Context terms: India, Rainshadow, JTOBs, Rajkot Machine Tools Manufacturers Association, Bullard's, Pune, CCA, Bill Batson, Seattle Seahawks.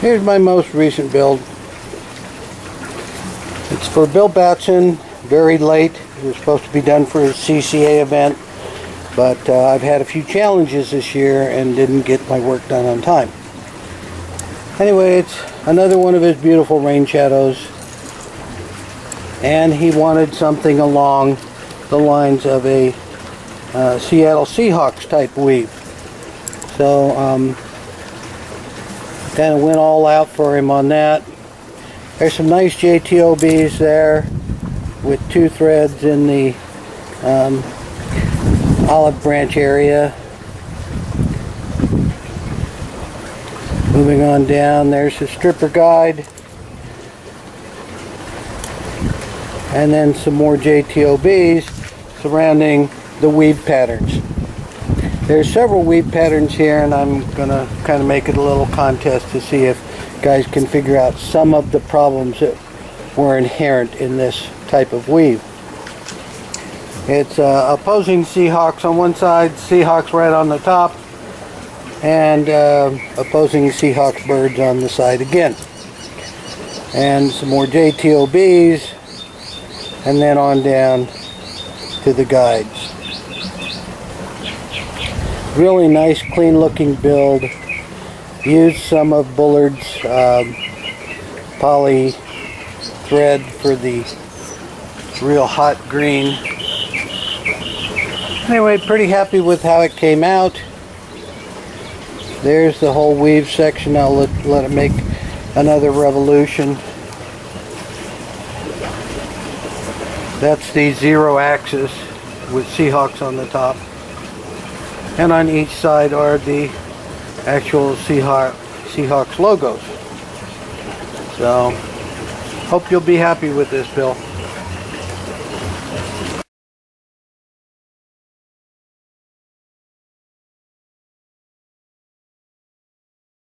Here's my most recent build. It's for Bill Batson, very late. It was supposed to be done for a CCA event, but I've had a few challenges this year and didn't get my work done on time. Anyway, it's another one of his beautiful rain shadows, and he wanted something along the lines of a Seattle Seahawks type weave. So kind of went all out for him on that. There's some nice JTOBs there with two threads in the olive branch area. Moving on down, there's the stripper guide, and then some more JTOBs surrounding the weave patterns. There's several weave patterns here, and I'm gonna kind of make it a little contest to see if guys can figure out some of the problems that were inherent in this type of weave. It's opposing Seahawks on one side, Seahawks right on the top, and opposing Seahawks birds on the side again. And some more JTOBs, and then on down to the guides. Really nice, clean looking build. Used some of Bullard's poly thread for the real hot green. Anyway, pretty happy with how it came out. There's the whole weave section. I'll let it make another revolution. That's the zero axis with Seahawks on the top. And on each side are the actual Seahawks logos. So, hope you'll be happy with this, Bill.